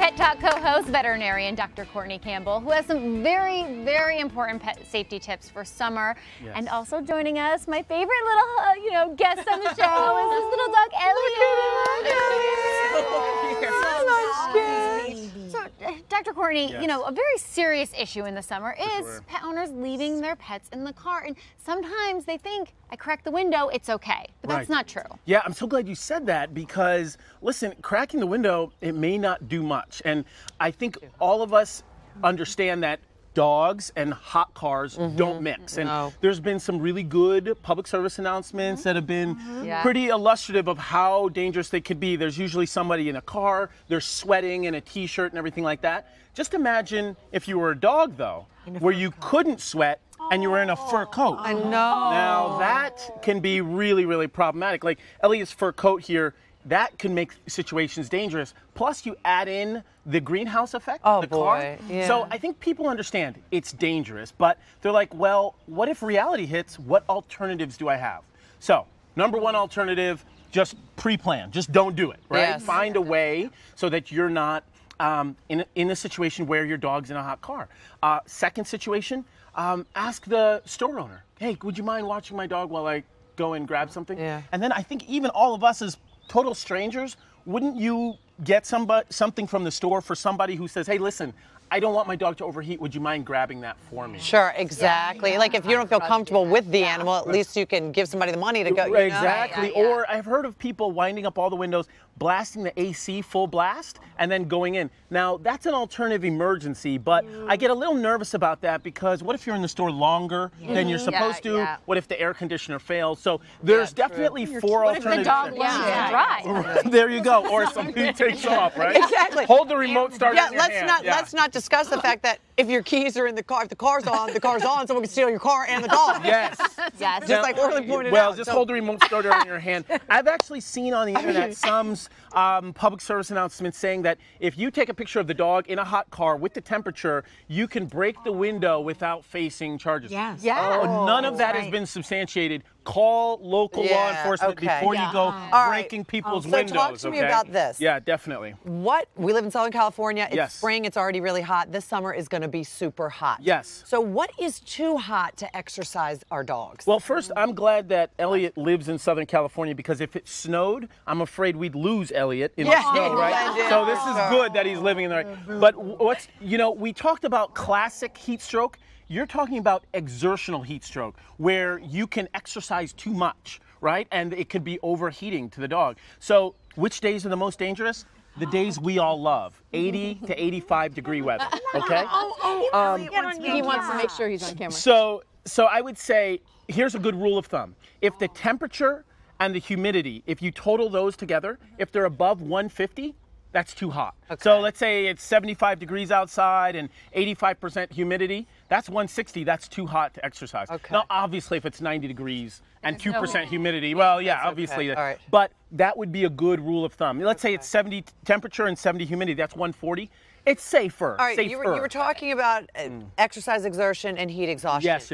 Pet Talk co-host, veterinarian Dr. Courtney Campbell, who has some very, very important pet safety tips for summer. Yes. And also joining us, my favorite little, guest on the show is this little dog, Elliot. So, Dr. Courtney, yes. A very serious issue in the summer is pet owners leaving their pets in the car, and sometimes they think, I cracked the window, it's okay, but that's not true. Yeah, I'm so glad you said that, because listen, cracking the window, it may not do much, and I think all of us understand that dogs and hot cars don't mix. And there's been some really good public service announcements that have been pretty illustrative of how dangerous they could be. There's usually somebody in a car, they're sweating in a t-shirt and everything like that. Just imagine if you were a dog, though, where you couldn't sweat and you were in a fur coat. I know. Now that can be really, really problematic. Like Elliot's fur coat here, that can make situations dangerous. Plus you add in the greenhouse effect, car. Yeah. So I think people understand it's dangerous, but they're like, well, what if reality hits? What alternatives do I have? So number one alternative, just pre-plan, just don't do it, right? Yes. Find a way so that you're not in a situation where your dog's in a hot car. Second situation, ask the store owner, hey, would you mind watching my dog while I go and grab something? Yeah. And then I think even all of us as total strangers, wouldn't you get something from the store for somebody who says, hey, listen, I don't want my dog to overheat, would you mind grabbing that for me? Sure, exactly. Yeah. Like if you don't feel comfortable with the animal, at least you can give somebody the money to go, Exactly, or I've heard of people winding up all the windows, blasting the AC full blast, and then going in. Now, that's an alternative emergency, but I get a little nervous about that, because what if you're in the store longer than you're supposed to? Yeah. What if the air conditioner fails? So there's definitely four alternatives. What if the dog leaves to dry? There you go, or something takes off, right? Exactly. Hold the remote start in your hand. Let's not discuss the fact that if your keys are in the car, if the car's on, someone can steal your car and the dog. Yes. Yes. Just like Orly pointed out. Well, just hold the remote starter in your hand. I've actually seen on the internet some public service announcements saying that if you take a picture of the dog in a hot car with the temperature, you can break the window without facing charges. Yes. Yeah. Oh, none of that has been substantiated. Call local law enforcement before you go breaking people's windows. So talk to me about this. Yeah, definitely. We live in Southern California. It's spring. It's already really hot. This summer is going to be super hot. Yes. So what is too hot to exercise our dogs? Well, first, I'm glad that Elliot lives in Southern California, because if it snowed, I'm afraid we'd lose Elliot in the snow, right? So this is good that he's living in the right. But what's, we talked about classic heat stroke. You're talking about exertional heat stroke, where you can exercise too much, right? And it could be overheating to the dog. So which days are the most dangerous? The days we all love, 80 to 85 degree weather, okay? He wants to make sure he's on camera. So I would say, here's a good rule of thumb. If the temperature and the humidity, if you total those together, if they're above 150, that's too hot. Okay. So let's say it's 75 degrees outside and 85% humidity. That's 160. That's too hot to exercise. Okay. Now, obviously, if it's 90 degrees and 2% humidity, well, yeah, obviously. All right. But that would be a good rule of thumb. Let's say it's 70 temperature and 70 humidity. That's 140. It's safer. All right, you were talking about exercise exertion and heat exhaustion. Yes.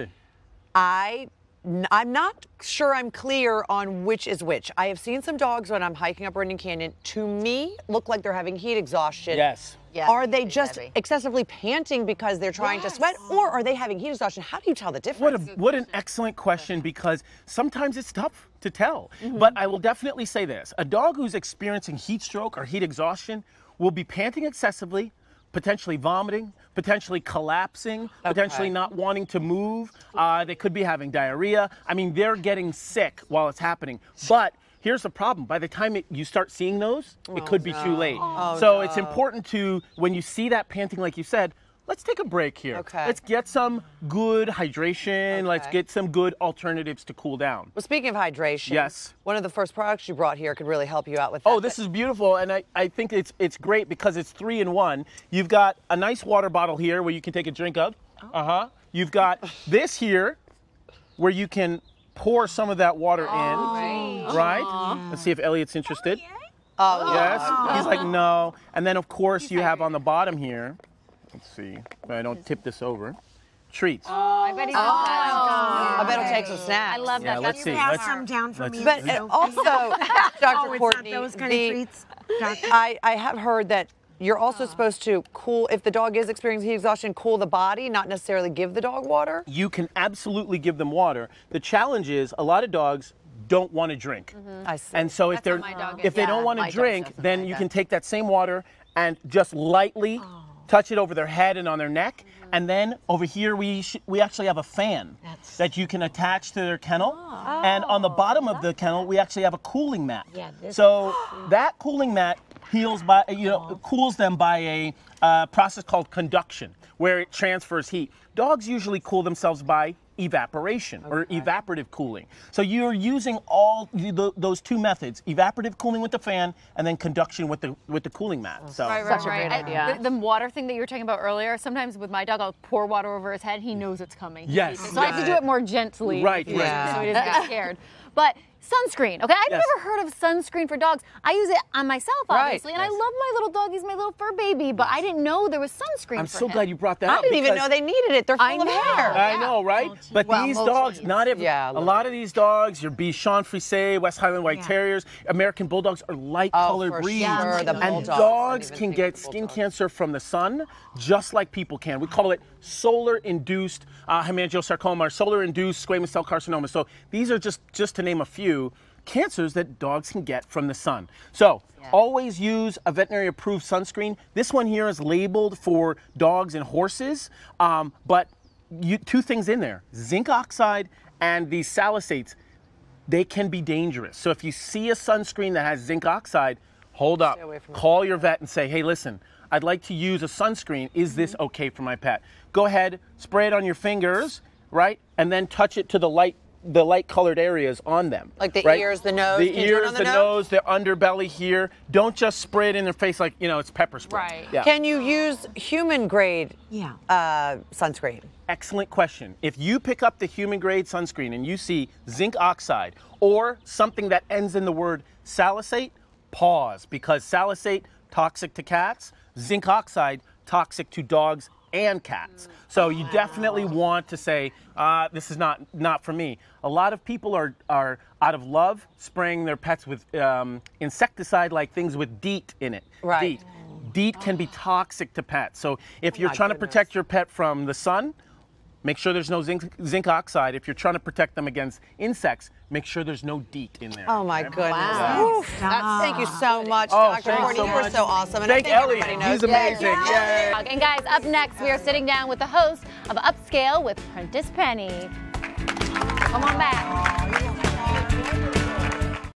I'm not sure I'm clear on which is which. I have seen some dogs when I'm hiking up Brandon Canyon, to me, look like they're having heat exhaustion. Yes. Yeah, are they just excessively panting because they're trying to sweat, or are they having heat exhaustion? How do you tell the difference? What an excellent question, because sometimes it's tough to tell. But I will definitely say this. A dog who's experiencing heat stroke or heat exhaustion will be panting excessively, potentially vomiting, potentially collapsing, potentially not wanting to move. They could be having diarrhea. I mean, they're getting sick while it's happening. But here's the problem. By the time you start seeing those, it could be too late. It's important to, when you see that panting, like you said, let's take a break here. Okay. Let's get some good hydration. Okay. Let's get some good alternatives to cool down. Well, speaking of hydration, one of the first products you brought here could really help you out with that. Oh, this is beautiful, and I think it's great because it's 3-in-1. You've got a nice water bottle here where you can take a drink of. You've got this here where you can pour some of that water in, right? Let's see if Elliot's interested. He's like, no. And then, of course, you have on the bottom here, let's see, I don't tip this over. Treats. Oh, I bet he's I bet he'll take some snacks. I love that. Let's see. Pass some down for me. But also, Dr. Courtney, I have heard that You're also supposed to cool, if the dog is experiencing heat exhaustion, cool the body, not necessarily give the dog water? You can absolutely give them water. The challenge is a lot of dogs don't want to drink. Mm-hmm. I see. And so if they're, if they don't want to drink, then you can take that same water and just lightly touch it over their head and on their neck. Mm-hmm. And then over here, we actually have a fan that you can attach to their kennel. Oh. And on the bottom of the kennel, we actually have a cooling mat. Yeah, so that cooling mat heals by, you know, cools them by a process called conduction, where it transfers heat. Dogs usually cool themselves by evaporation or evaporative cooling. So you're using all those two methods: evaporative cooling with the fan, and then conduction with the cooling mat. So such a great idea. The water thing that you were talking about earlier. Sometimes with my dog, I'll pour water over his head. He knows it's coming. Yes. So I have to do it more gently. Right. Right. Yeah. So he doesn't get scared. But sunscreen, okay? I've never heard of sunscreen for dogs. I use it on myself, obviously, and I love my little dog. He's my little fur baby, but I didn't know there was sunscreen for him. I'm so glad you brought that up. I didn't even know they needed it. They're full of hair. I know, right? But these dogs, not every, a lot of these dogs, your Bichon Frise, West Highland White Terriers, American Bulldogs are light-colored breeds. Sure. And dogs can get skin cancer from the sun, just like people can. We call it solar-induced hemangiosarcoma, or solar-induced squamous cell carcinoma. So these are just to name a few cancers that dogs can get from the sun. So always use a veterinary approved sunscreen. This one here is labeled for dogs and horses, but two things in there, zinc oxide and these salicylates, they can be dangerous. So if you see a sunscreen that has zinc oxide, hold up, call your vet and say, hey, listen, I'd like to use a sunscreen. Is this okay for my pet? Go ahead, spray it on your fingers, right? And then touch it to the light colored areas on them. Like the ears, the nose. The ears, the nose, the underbelly here. Don't just spray it in their face like, you know, it's pepper spray. Right. Yeah. Can you use human grade sunscreen? Excellent question. If you pick up the human grade sunscreen and you see zinc oxide or something that ends in the word salicate, pause, because salicate, toxic to cats, zinc oxide, toxic to dogs and cats. So you definitely want to say, this is not for me. A lot of people are out of love spraying their pets with insecticide like things with DEET in it. Right. DEET. DEET can be toxic to pets. So if you're trying to protect your pet from the sun, make sure there's no zinc oxide. If you're trying to protect them against insects, make sure there's no DEET in there. Oh my goodness. Wow. That's, thank you so much, Dr. Courtney. You were so awesome. And thank Elliot. He's amazing. Yay. And guys, up next, we are sitting down with the host of Upscale with Prentis Penny. Come on back.